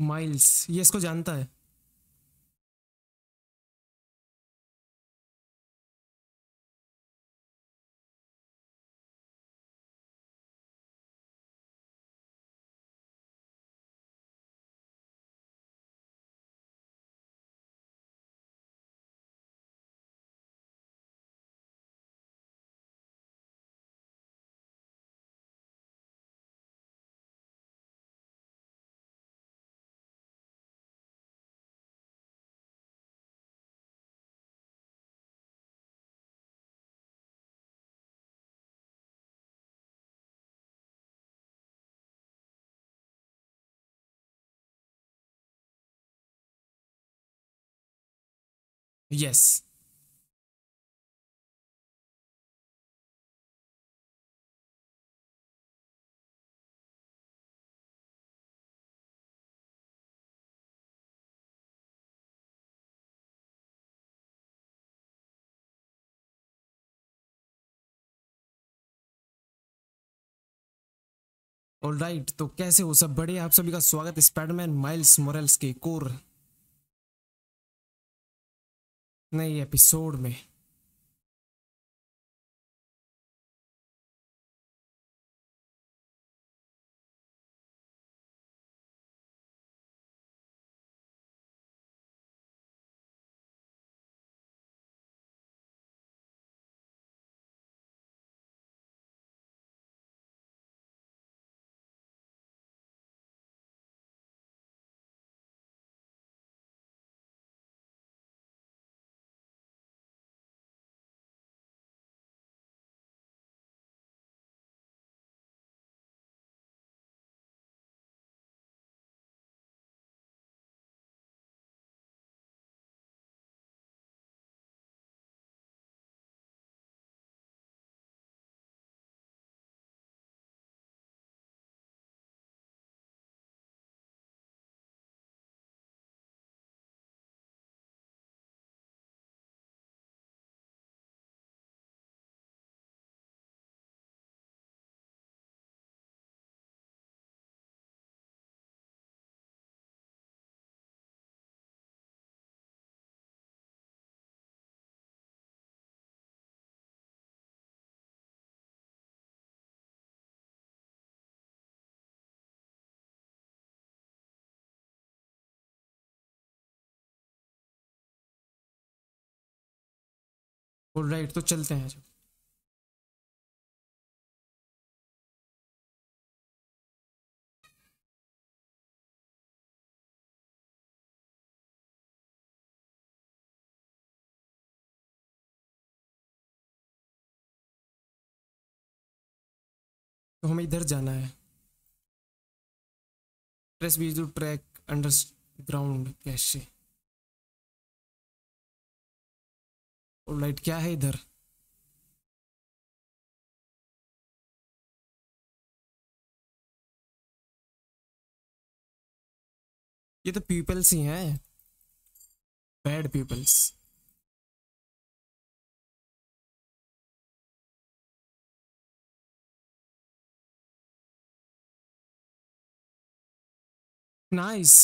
Miles, ये इसको जानता है। Yes. ऑल राइट, तो कैसे हो सब बड़े, आप सभी का स्वागत स्पाइडरमैन माइल्स मॉरेल्स के कोर नए एपिसोड में। ऑलराइट, तो चलते हैं। तो हमें इधर जाना है। ट्रेस बीज टू ट्रैक अंडरग्राउंड कैसे। और लाइट क्या है इधर? ये तो पीपल्स ही हैं, बैड पीपल्स। नाइस।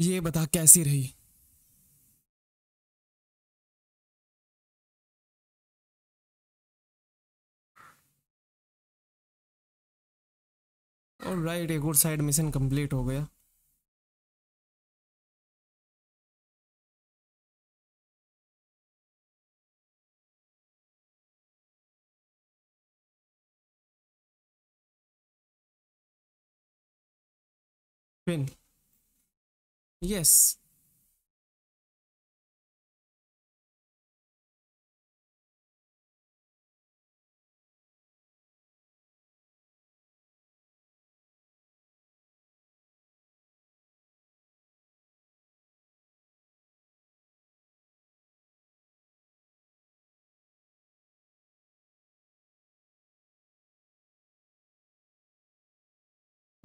ये बता कैसी रही? ऑलराइट, एक और साइड मिशन कंप्लीट हो गया। पिन यस,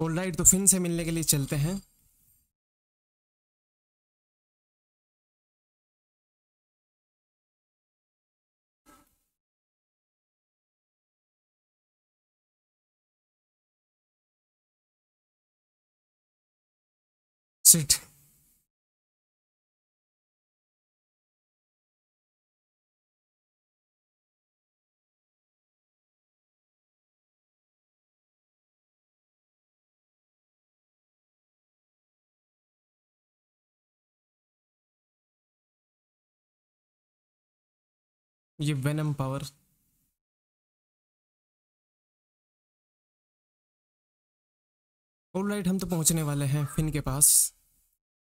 ऑलराइट। तो फिन से मिलने के लिए चलते हैं। ये वेनम पावर। ऑलराइट, हम तो पहुंचने वाले हैं फिन के पास।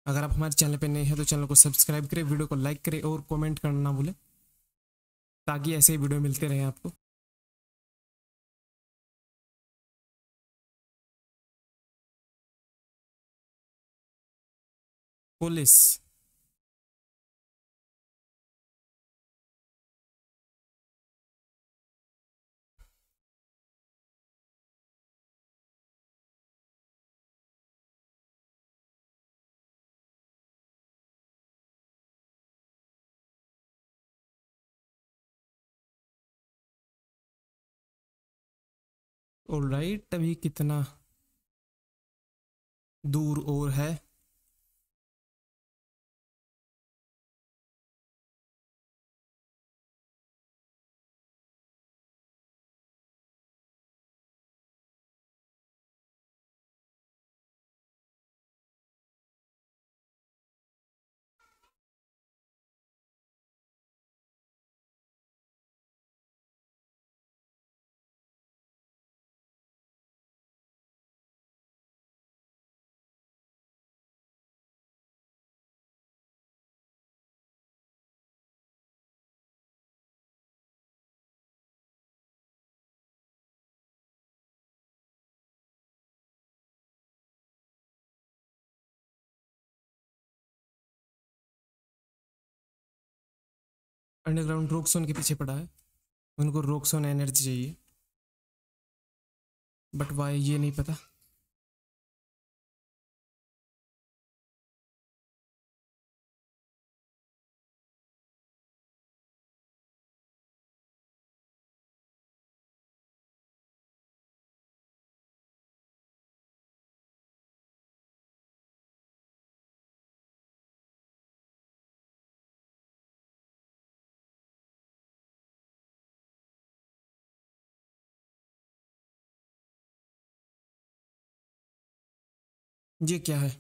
अगर आप हमारे चैनल पे नए हैं तो चैनल को सब्सक्राइब करें, वीडियो को लाइक करें और कमेंट करना ना भूलें ताकि ऐसे ही वीडियो मिलते रहे आपको। पुलिस ऑलराइट, अभी कितना दूर और है? अंडरग्राउंड रॉक्सन के पीछे पड़ा है, उनको रॉक्सन एनर्जी चाहिए, बट वाई ये नहीं पता। ये क्या है?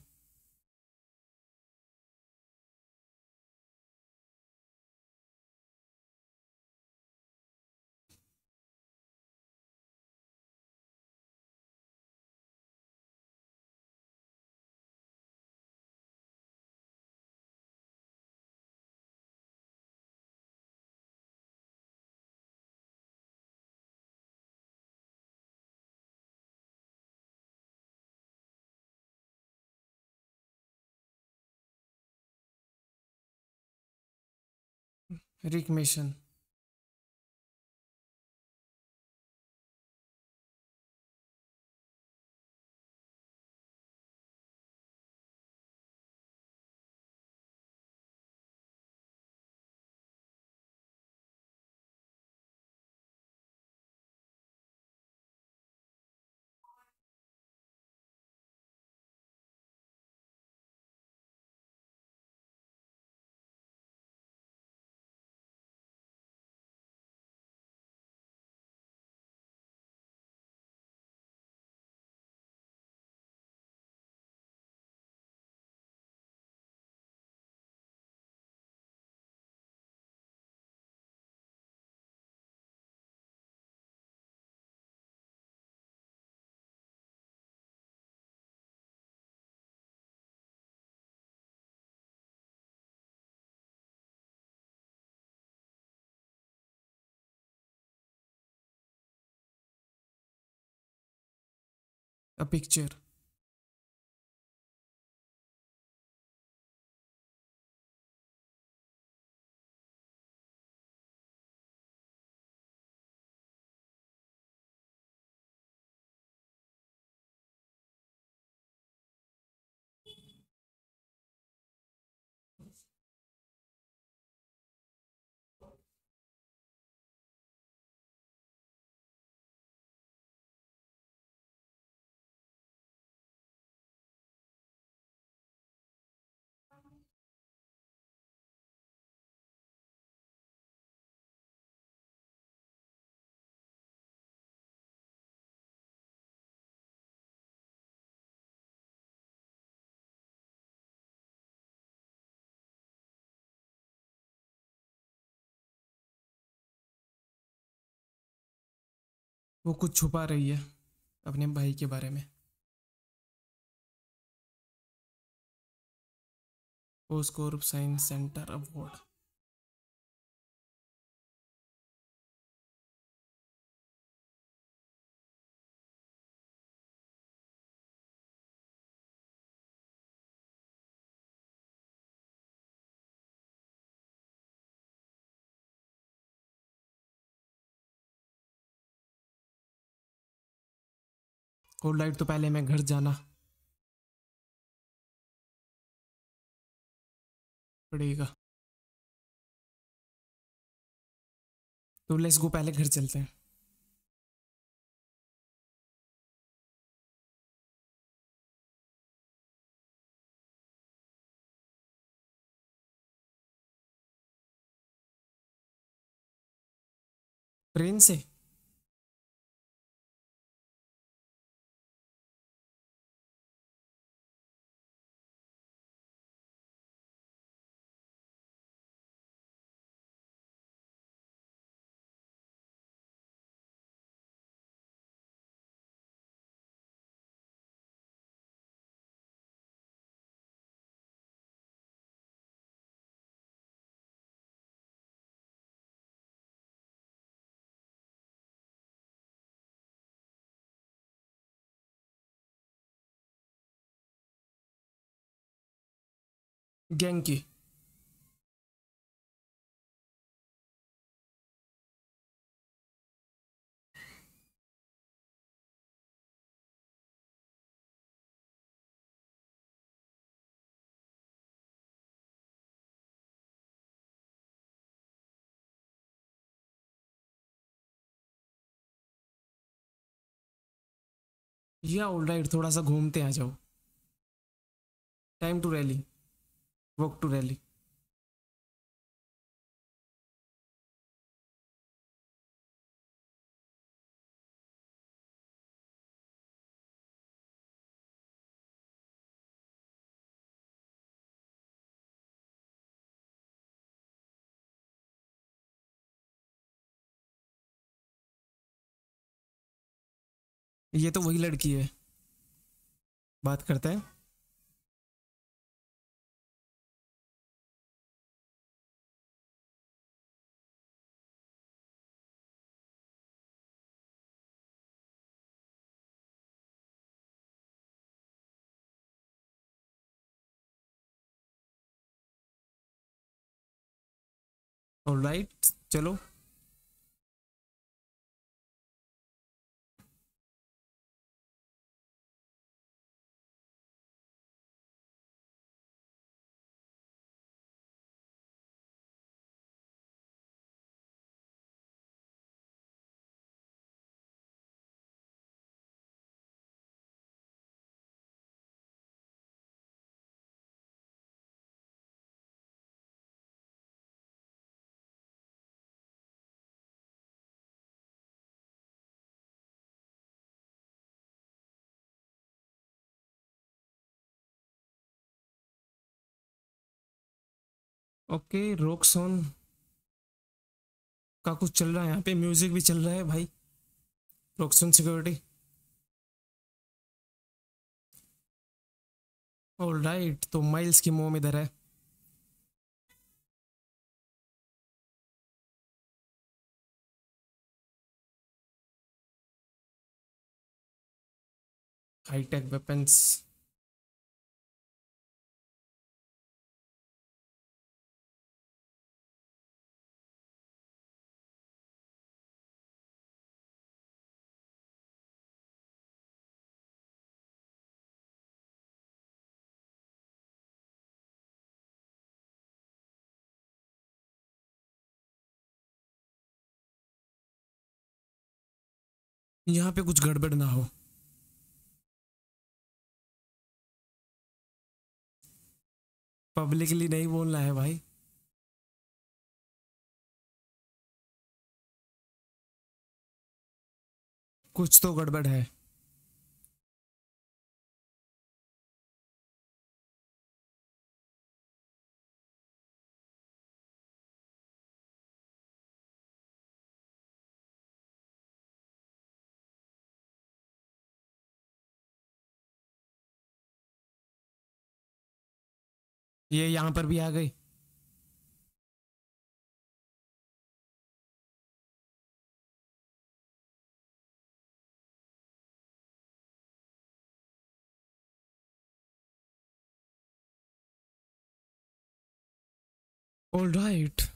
Rick mission, a picture। वो कुछ छुपा रही है अपने भाई के बारे में। Post corp science centre award. और लाइट तो पहले मैं घर जाना पड़ेगा, तो लेट्स गो, पहले घर चलते हैं। ट्रेन से गैंग की या ऑलराइट, थोड़ा सा घूमते आ जाओ। Time to rally, walk to rally. ये तो वही लड़की है, बात करते हैं। ऑलराइट, चलो। ओके, रॉक्सन का कुछ चल रहा है यहाँ पे, म्यूजिक भी चल रहा है भाई। Roxxon security, alright. तो माइल्स की मोम इधर है। हाईटेक वेपन्स, यहाँ पे कुछ गड़बड़ ना हो। पब्लिकली नहीं बोलना है भाई। कुछ तो गड़बड़ है। ये यहाँ पर भी आ गई। All right.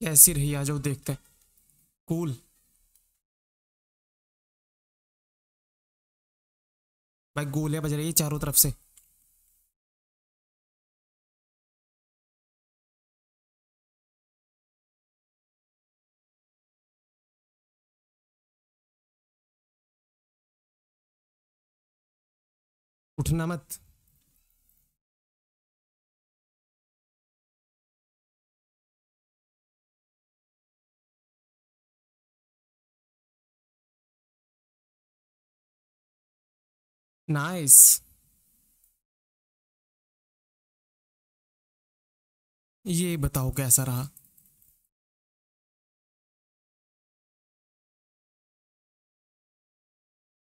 कैसी रही, आ जाओ देखते हैं। कूल भाई, गोलियां बज रही है चारों तरफ से। उठना मत। नाइस ये बताओ कैसा रहा?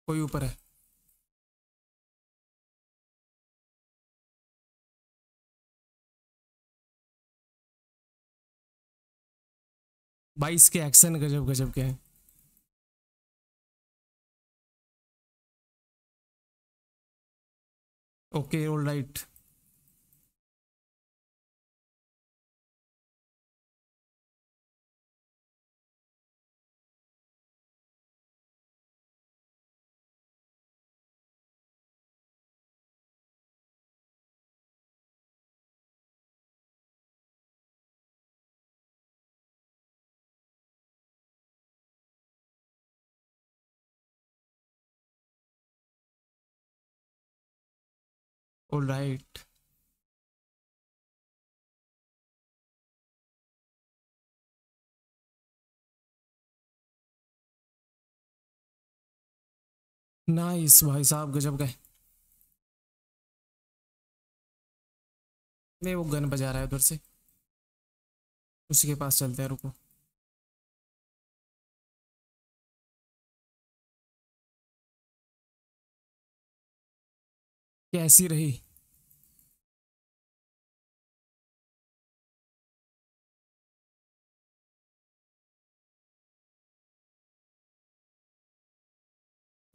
कोई ऊपर है? भाई इसके एक्शन गजब गजब के हैं। Okay all right. All right. Nice भाई साहब, गजब गए। नहीं वो गन बजा रहा है उधर से, उसी के पास चलते हैं, रुको। कैसी रही?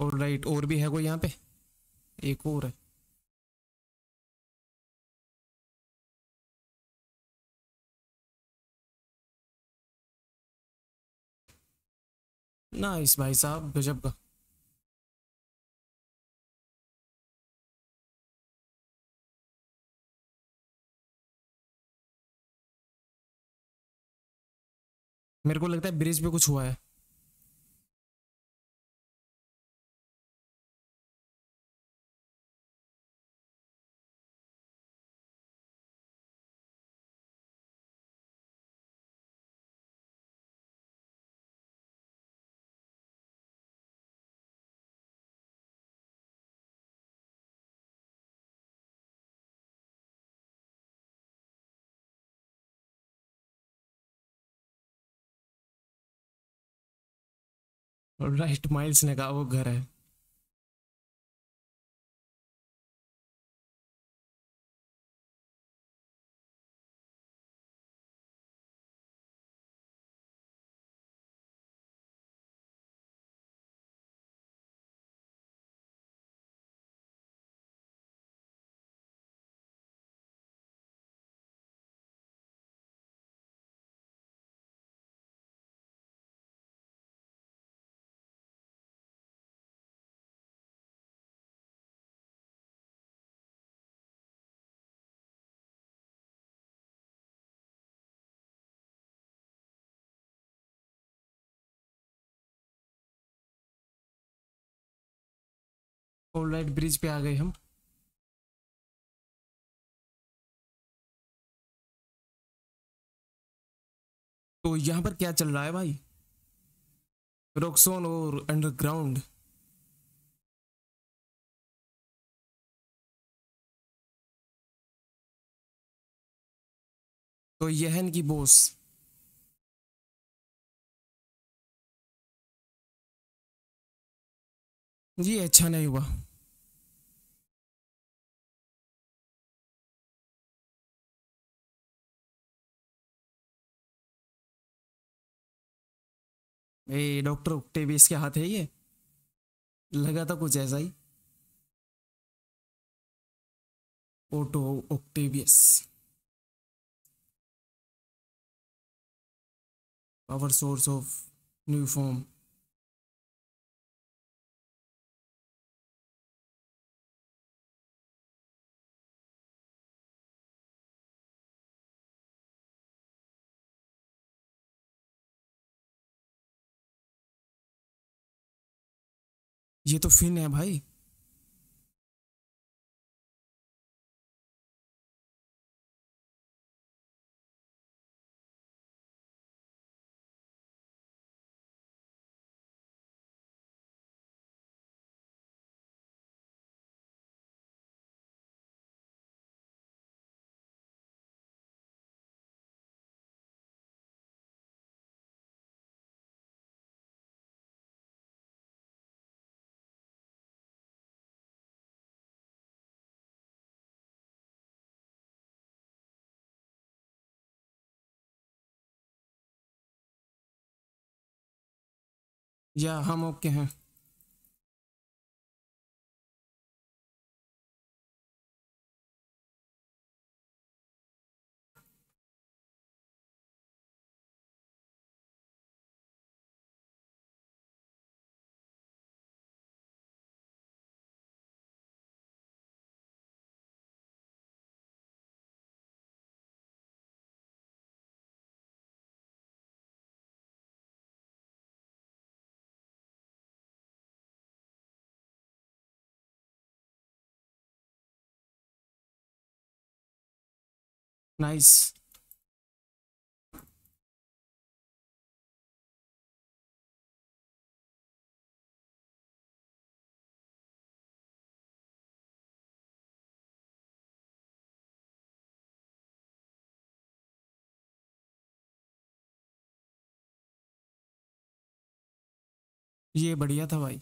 और राइट, और भी है कोई यहाँ पे? एक और है। नाइस भाई साहब, गजब का। मेरे को लगता है ब्रिज पे कुछ हुआ है। राइट, माइल्स ने कहा वो घर है। ऑल राइट, ब्रिज पे आ गए हम। तो यहाँ पर क्या चल रहा है भाई? रॉक्सॉन और अंडरग्राउंड। तो यह है इनकी बॉस। ये अच्छा नहीं हुआ। ए डॉक्टर ऑक्टेवियस के हाथ है ये, लगा था कुछ ऐसा ही। Otto Octavius power source of new form. ये तो फिन है भाई। या हम ओके हैं। नाइस। ये बढ़िया था भाई।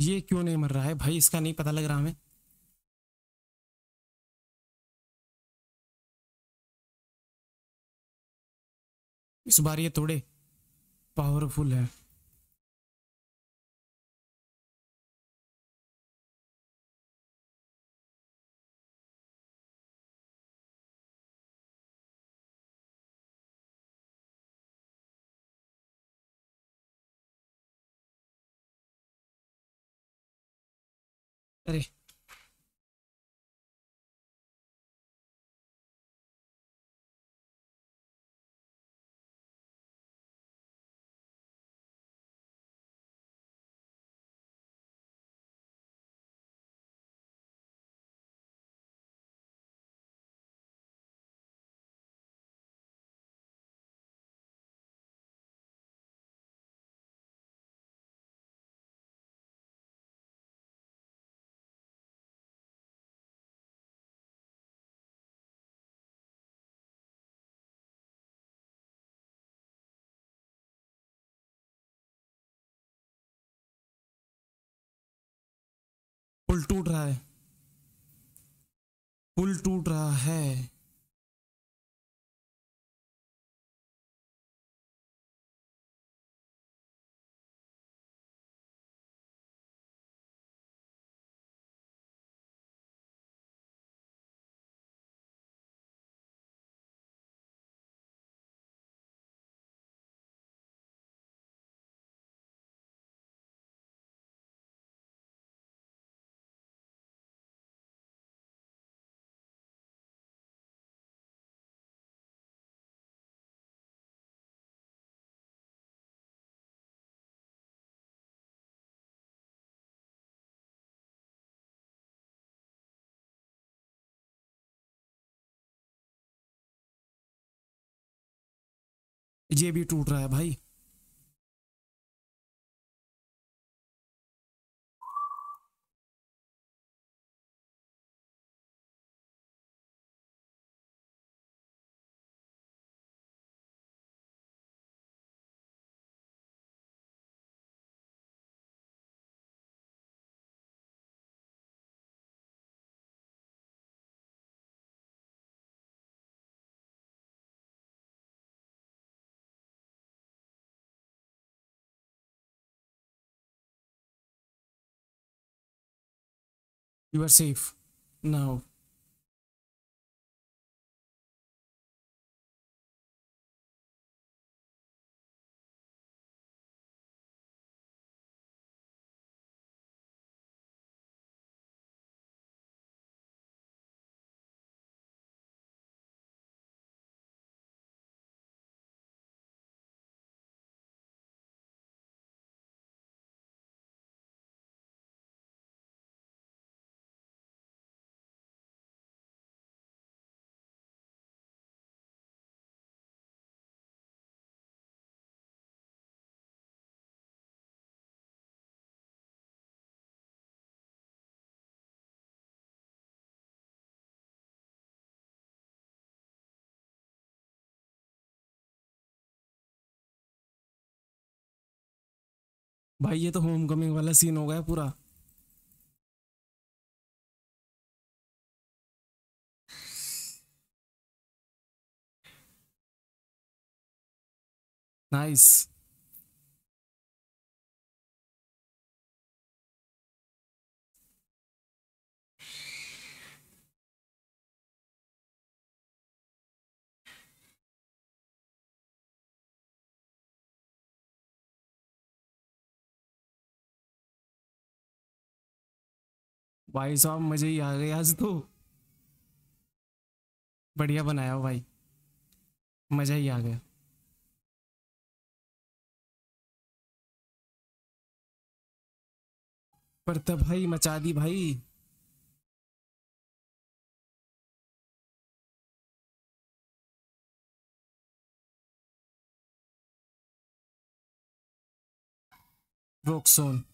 ये क्यों नहीं मर रहा है भाई? इसका नहीं पता लग रहा हमें। इस बार ये थोड़े पावरफुल है। अरे पुल टूट रहा है, पुल टूट रहा है। ये भी टूट रहा है भाई। You are safe now. भाई ये तो होमकमिंग वाला सीन हो गया पूरा। नाइस। भाई साहब मजे ही आ गए आज तो, बढ़िया बनाया हो भाई, मजा ही आ गया। पर तब भाई मचा दी भाई। रॉक्सॉन